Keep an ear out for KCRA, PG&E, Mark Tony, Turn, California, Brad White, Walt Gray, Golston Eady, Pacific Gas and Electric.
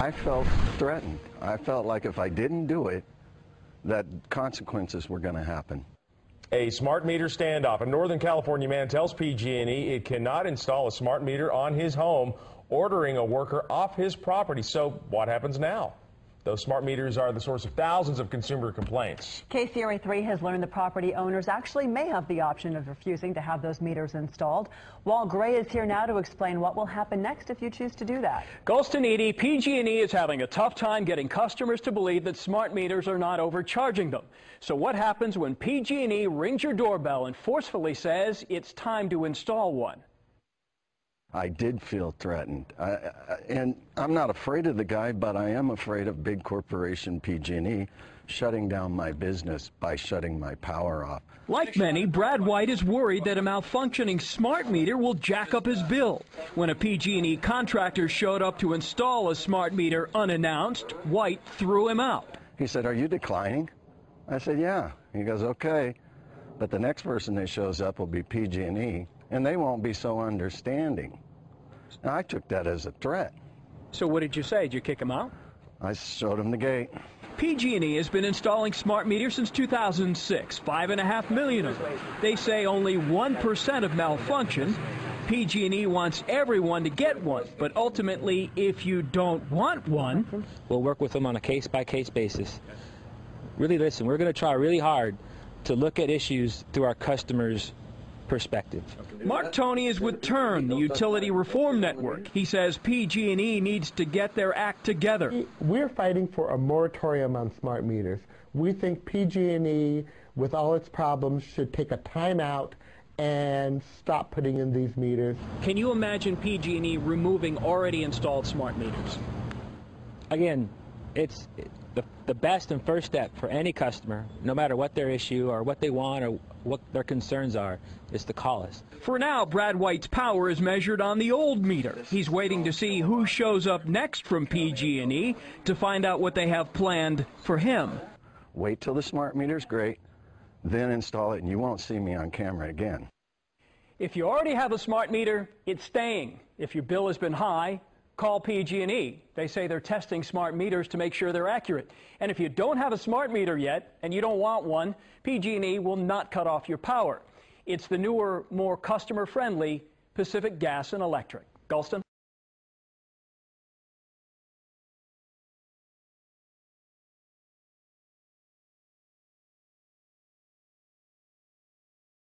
I felt threatened. I felt like if I didn't do it, that consequences were going to happen. A smart meter standoff. A Northern California man tells PG&E it cannot install a smart meter on his home, ordering a worker off his property. So what happens now? Those smart meters are the source of thousands of consumer complaints. KCRA 3 has learned the property owners actually may have the option of refusing to have those meters installed. Walt Gray is here now to explain what will happen next if you choose to do that. Golston Eady, PG&E is having a tough time getting customers to believe that smart meters are not overcharging them. So what happens when PG&E rings your doorbell and forcefully says it's time to install one? I did feel threatened, and I'm not afraid of the guy, but I am afraid of big corporation PG&E shutting down my business by shutting my power off. Like many, Brad White is worried that a malfunctioning smart meter will jack up his bill. When a PG&E contractor showed up to install a smart meter unannounced, White threw him out. He said, "Are you declining?" I said, "Yeah." He goes, "Okay." But the next person that shows up will be PG&E, and they won't be so understanding. Now, I took that as a threat. So what did you say? Did you kick him out? I showed him the gate. PG&E has been installing smart meters since 2006, 5.5 million of them. They say only 1% of malfunction. PG&E wants everyone to get one, but ultimately, if you don't want one... We'll work with them on a case-by-case basis. Really, listen, we're going to try really hard to look at issues through our customers' perspective. Mark Tony is with Turn, the utility reform network. He says PG&E needs to get their act together. We're fighting for a moratorium on smart meters. We think PG&E, with all its problems, should take a timeout and stop putting in these meters. Can you imagine PG&E removing already installed smart meters? Again, it's the best and first step for any customer, no matter what their issue or what they want or what their concerns are, is to call us. For now, Brad White's power is measured on the old meter. He's waiting to see who shows up next from PG&E to find out what they have planned for him. Wait till the smart meter's great, then install it, and you won't see me on camera again. If you already have a smart meter, it's staying. If your bill has been high, call PG&E. They say they're testing smart meters to make sure they're accurate. And if you don't have a smart meter yet and you don't want one, PG&E will not cut off your power. It's the newer, more customer-friendly Pacific Gas and Electric. Golston?